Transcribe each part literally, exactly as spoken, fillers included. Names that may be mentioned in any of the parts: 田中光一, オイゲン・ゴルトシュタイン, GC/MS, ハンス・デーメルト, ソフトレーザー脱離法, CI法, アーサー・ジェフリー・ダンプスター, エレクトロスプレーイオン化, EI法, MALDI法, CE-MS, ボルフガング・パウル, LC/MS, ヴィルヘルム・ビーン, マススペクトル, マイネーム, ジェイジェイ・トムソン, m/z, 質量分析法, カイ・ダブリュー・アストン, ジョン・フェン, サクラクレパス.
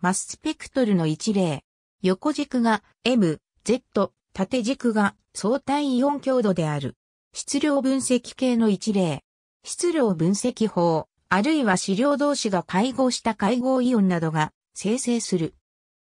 マススペクトルの一例。横軸が m、z、縦軸が相対イオン強度である。質量分析系の一例。質量分析法、あるいは質量同士が会合した会合イオンなどが生成する。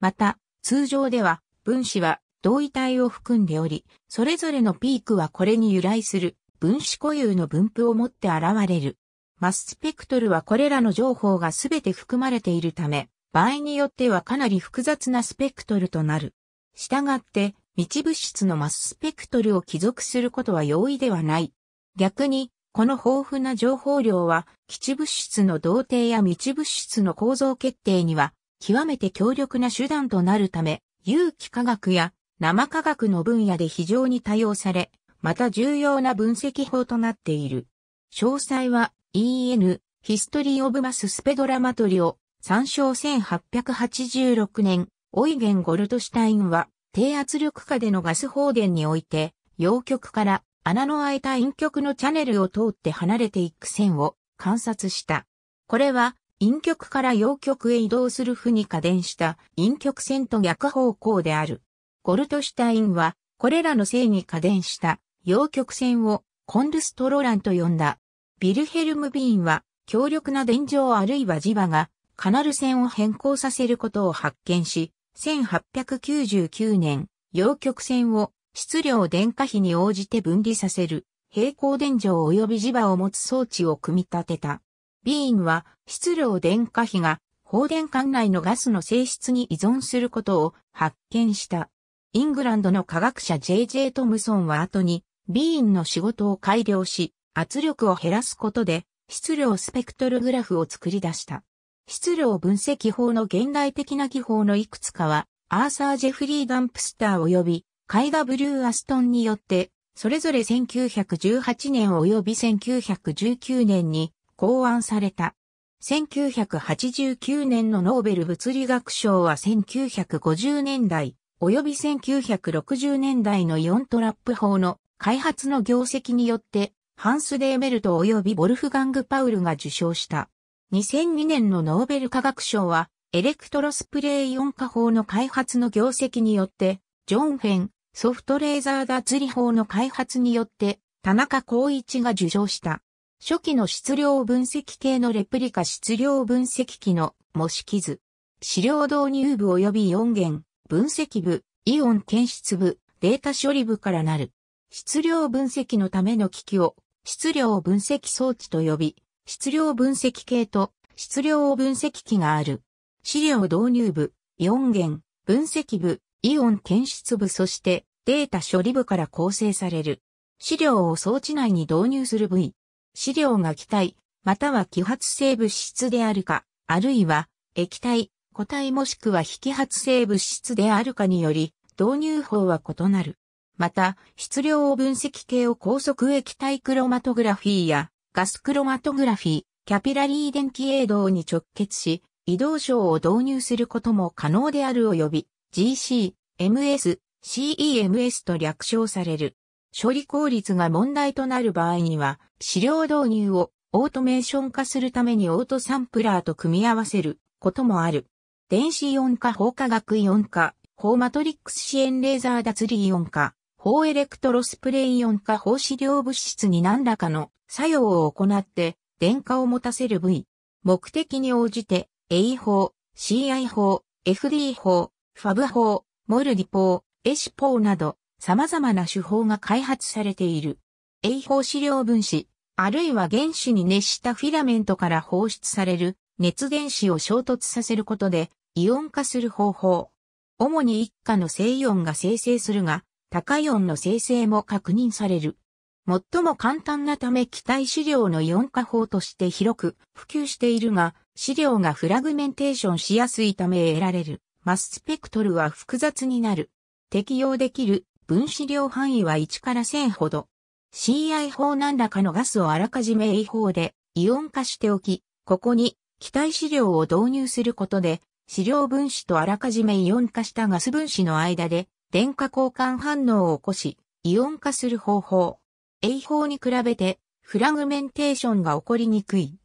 また、通常では分子は同位体を含んでおり、それぞれのピークはこれに由来する分子固有の分布をもって現れる。マススペクトルはこれらの情報がすべて含まれているため、場合によってはかなり複雑なスペクトルとなる。したがって、未知物質のマススペクトルを帰属することは容易ではない。逆に、この豊富な情報量は、基地物質の動定や未知物質の構造決定には、極めて強力な手段となるため、有機化学や生化学の分野で非常に多用され、また重要な分析法となっている。詳細は、イーエヌ、ヒストリー・オブ・マス・スペドラマトリを、参照せんはっぴゃくはちじゅうろくねん、オイゲン・ゴルトシュタインは、低圧力下でのガス放電において、陽極から穴の開いた陰極のチャネルを通って離れていく線を観察した。これは、陰極から陽極へ移動する負に過電した陰極線と逆方向である。ゴルトシュタインは、これらの正に過電した陽極線をコンルストロランと呼んだ。ヴィルヘルム・ビーンは強力な電場あるいは磁場がカナル線を変更させることを発見し、せんはっぴゃくきゅうじゅうきゅうねん、陽極線を質量電荷比に応じて分離させる平行電場及び磁場を持つ装置を組み立てた。ビーンは質量電荷比が放電管内のガスの性質に依存することを発見した。イングランドの科学者 ジェイジェイ トムソンは後にビーンの仕事を改良し、圧力を減らすことで質量スペクトルグラフを作り出した。質量分析法の現代的な技法のいくつかはアーサー・ジェフリー・ダンプスター及びカイ・ダブリュー・アストンによってそれぞれせんきゅうひゃくじゅうはちねん及びせんきゅうひゃくじゅうきゅうねんに考案された。せんきゅうひゃくはちじゅうきゅうねんのノーベル物理学賞はせんきゅうひゃくごじゅうねんだい及びせんきゅうひゃくろくじゅうねんだいのイオントラップ法の開発の業績によってハンス・デーメルト及びボルフガング・パウルが受賞した。にせんにねんのノーベル化学賞は、エレクトロスプレイイオン化法の開発の業績によって、ジョン・フェン、ソフトレーザー脱離法の開発によって、田中光一が受賞した。初期の質量分析系のレプリカ質量分析機の模式図。資料導入部及びイオン源、分析部、イオン検出部、データ処理部からなる。質量分析のための機器を、質量分析装置と呼び、質量分析系と質量分析機がある。資料導入部、イオン源、分析部、イオン検出部そしてデータ処理部から構成される。資料を装置内に導入する部位。資料が気体、または揮発性物質であるか、あるいは液体、固体もしくは非揮発性物質であるかにより、導入法は異なる。また、質量分析系を高速液体クロマトグラフィーやガスクロマトグラフィー、キャピラリー電気泳動に直結し、移動床を導入することも可能である及び、ジーシー、エムエス、シーイーエムエス と略称される。処理効率が問題となる場合には、資料導入をオートメーション化するためにオートサンプラーと組み合わせることもある。電子イオン化法化学イオン化、法マトリックス支援レーザー脱離イオン化。法エレクトロスプレイイオン化法資料物質に何らかの作用を行って電荷を持たせる部位。目的に応じて イー 法、シーアイ 法、エフディー 法、エフエーブ法、モルディ法、エシ法など様々な手法が開発されている。イー 法資料分子、あるいは原子に熱したフィラメントから放出される熱電子を衝突させることでイオン化する方法。主に一価の正イオンが生成するが、高イオンの生成も確認される。最も簡単なため気体資料のイオン化法として広く普及しているが、資料がフラグメンテーションしやすいため得られるマススペクトルは複雑になる。適用できる分子量範囲はいちからせんほど。シーアイ 法何らかのガスをあらかじめ イー 法でイオン化しておき、ここに気体資料を導入することで、資料分子とあらかじめイオン化したガス分子の間で、電荷交換反応を起こし、イオン化する方法。イー 法に比べて、フラグメンテーションが起こりにくい。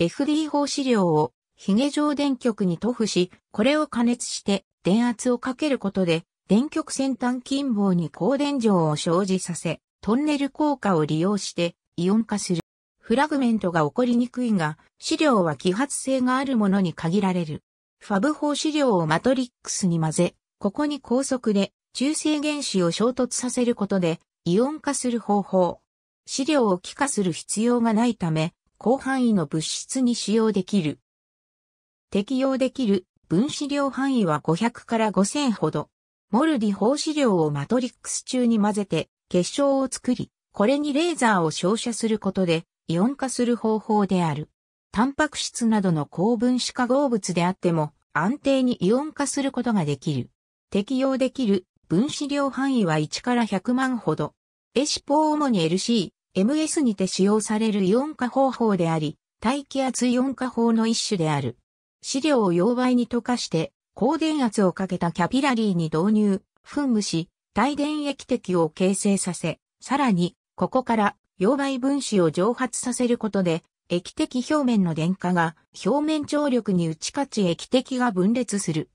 エフディー 法資料を、髭状電極に塗布し、これを加熱して電圧をかけることで、電極先端近傍に高電場を生じさせ、トンネル効果を利用してイオン化する。フラグメントが起こりにくいが、試料は揮発性があるものに限られる。ファブよん試料をマトリックスに混ぜ、ここに高速で中性原子を衝突させることでイオン化する方法。試料を気化する必要がないため、広範囲の物質に使用できる。適用できる分子量範囲はごひゃくからごせんほど。モルディよん試料をマトリックス中に混ぜて結晶を作り、これにレーザーを照射することでイオン化する方法である。タンパク質などの高分子化合物であっても安定にイオン化することができる。適用できる分子量範囲はいちからひゃくまんほど。エシポ主に エルシー、エムエス にて使用されるイオン化方法であり、大気圧イオン化法の一種である。試料を溶媒に溶かして、高電圧をかけたキャピラリーに導入、噴霧し、帯電液滴を形成させ、さらに、ここから溶媒分子を蒸発させることで、液滴表面の電荷が表面張力に打ち勝ち液滴が分裂する。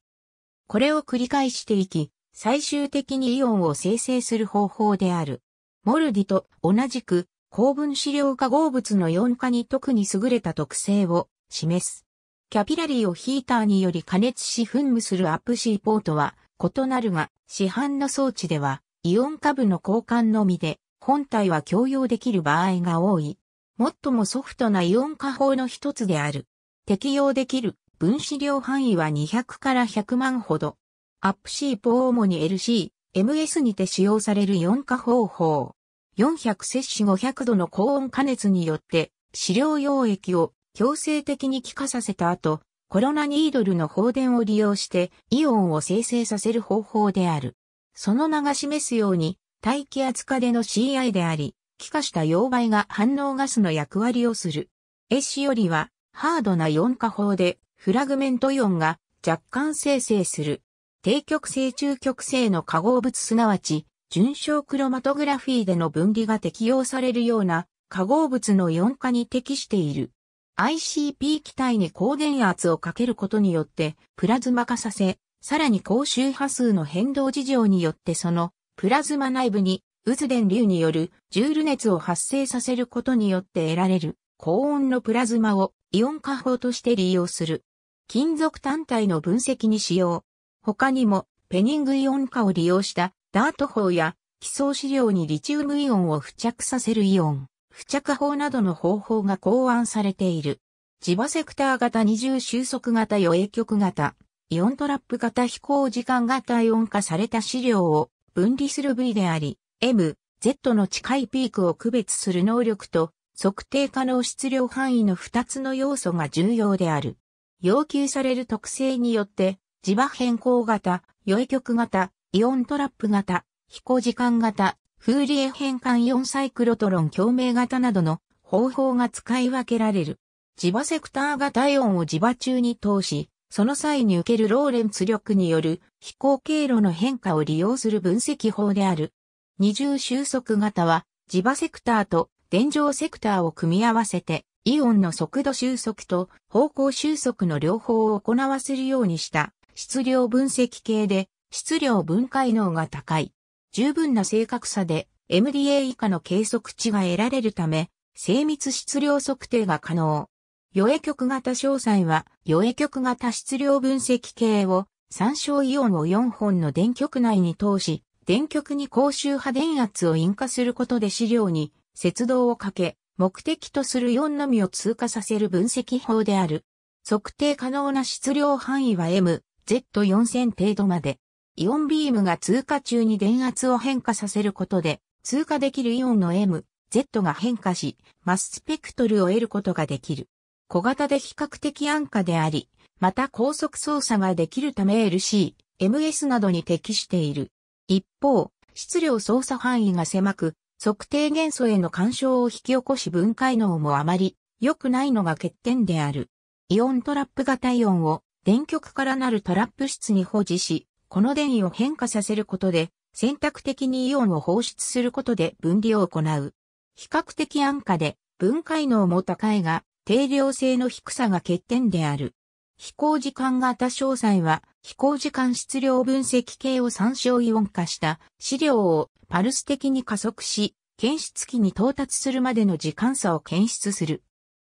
これを繰り返していき、最終的にイオンを生成する方法である。モルディと同じく、高分子量化合物のイオン化に特に優れた特性を示す。キャピラリーをヒーターにより加熱し噴霧するアプシーポートは異なるが、市販の装置ではイオン下部の交換のみで本体は共用できる場合が多い。最もソフトなイオン化法の一つである。適用できる分子量範囲はにひゃくからひゃくまんほど。アプシーポ主に エルシー、エムエス にて使用されるイオン化方法。よんひゃく摂氏ごひゃく度の高温加熱によって、試料溶液を強制的に気化させた後、コロナニードルの放電を利用してイオンを生成させる方法である。その名が示すように、大気圧下での シーアイ であり、気化した溶媒が反応ガスの役割をする。エスよりは、ハードなイオン化法で、フラグメントイオンが若干生成する。低極性中極性の化合物すなわち、順照クロマトグラフィーでの分離が適用されるような化合物のイオン化に適している。アイシーピー 気体に高電圧をかけることによってプラズマ化させ、さらに高周波数の変動事情によってそのプラズマ内部に渦電流によるジュール熱を発生させることによって得られる高温のプラズマをイオン化法として利用する。金属単体の分析に使用。他にもペニングイオン化を利用したダート法や、基層試料にリチウムイオンを付着させるイオン、付着法などの方法が考案されている。磁場セクター型二重収束型余影極型、イオントラップ型飛行時間型イオン化された試料を分離する部位であり、エムゼット の近いピークを区別する能力と、測定可能質量範囲のふたつの要素が重要である。要求される特性によって、磁場変更型、余影極型、イオントラップ型、飛行時間型、フーリエ変換イオンサイクロトロン共鳴型などの方法が使い分けられる。磁場セクター型イオンを磁場中に通し、その際に受けるローレンツ力による飛行経路の変化を利用する分析法である。二重収束型は磁場セクターと電場セクターを組み合わせて、イオンの速度収束と方向収束の両方を行わせるようにした質量分析系で、質量分解能が高い。十分な正確さで エムディーエー 以下の計測値が得られるため、精密質量測定が可能。余影極型詳細は、余影極型質量分析系を、参照イオンをよんほんの電極内に通し、電極に高周波電圧を引火することで試料に、節動をかけ、目的とするイオンのみを通過させる分析法である。測定可能な質量範囲は エムゼットよんせん 程度まで。イオンビームが通過中に電圧を変化させることで、通過できるイオンの エムゼット が変化し、マススペクトルを得ることができる。小型で比較的安価であり、また高速操作ができるため エルシー、エムエス などに適している。一方、質量操作範囲が狭く、測定元素への干渉を引き起こし分解能もあまり良くないのが欠点である。イオントラップ型イオンを電極からなるトラップ質に保持し、この電位を変化させることで、選択的にイオンを放出することで分離を行う。比較的安価で、分解能も高いが、定量性の低さが欠点である。飛行時間型詳細は、飛行時間質量分析系を参照イオン化した資料をパルス的に加速し、検出器に到達するまでの時間差を検出する。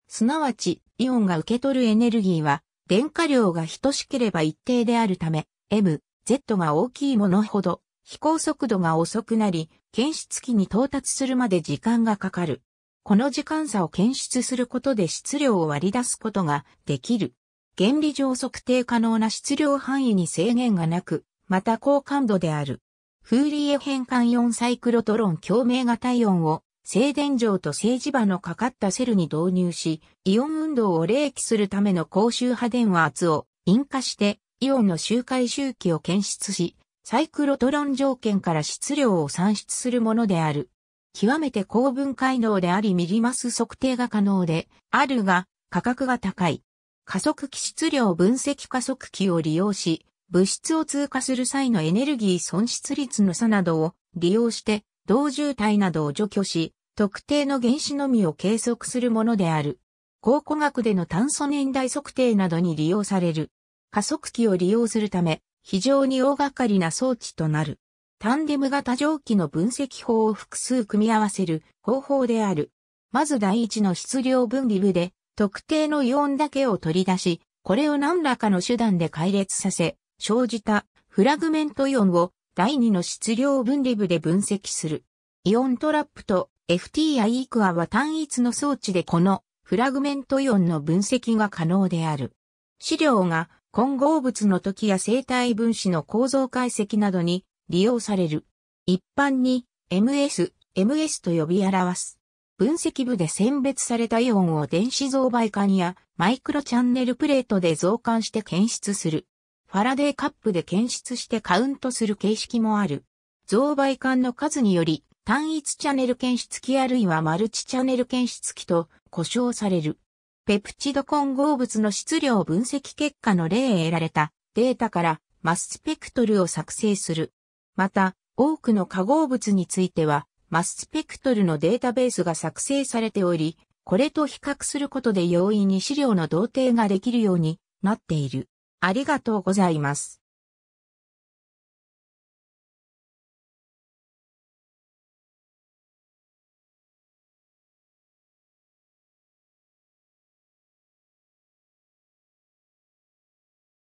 すなわち、イオンが受け取るエネルギーは、電荷量が等しければ一定であるため、エムゼット が大きいものほど、飛行速度が遅くなり、検出器に到達するまで時間がかかる。この時間差を検出することで質量を割り出すことができる。原理上測定可能な質量範囲に制限がなく、また高感度である。フーリエ変換イオンサイクロトロン共鳴型イオンを静電場と静磁場のかかったセルに導入し、イオン運動を励起するための高周波電圧を引火して、イオンの周回周期を検出し、サイクロトロン条件から質量を算出するものである。極めて高分解能でありミリマス測定が可能であるが、価格が高い。加速器質量分析加速器を利用し、物質を通過する際のエネルギー損失率の差などを利用して、同渋滞などを除去し、特定の原子のみを計測するものである。考古学での炭素年代測定などに利用される。加速器を利用するため、非常に大掛かりな装置となる。タンデム型蒸気の分析法を複数組み合わせる方法である。まず第一の質量分離部で、特定のイオンだけを取り出し、これを何らかの手段で解列させ、生じたフラグメントイオンを第二の質量分離部で分析する。イオントラップと エフティーアイ クアは単一の装置でこのフラグメントイオンの分析が可能である。資料が混合物の時や生体分子の構造解析などに利用される。一般に エムエス、エムエス と呼び表す。分析部で選別されたイオンを電子増倍管やマイクロチャンネルプレートで増管して検出する。ファラデーカップで検出してカウントする形式もある。増倍管の数により単一チャネル検出器あるいはマルチチャネル検出器と呼称される。ペプチド混合物の質量分析結果の例へ得られたデータからマススペクトルを作成する。また、多くの化合物については、マススペクトルのデータベースが作成されており、これと比較することで容易に資料の同定ができるようになっている。ありがとうございます。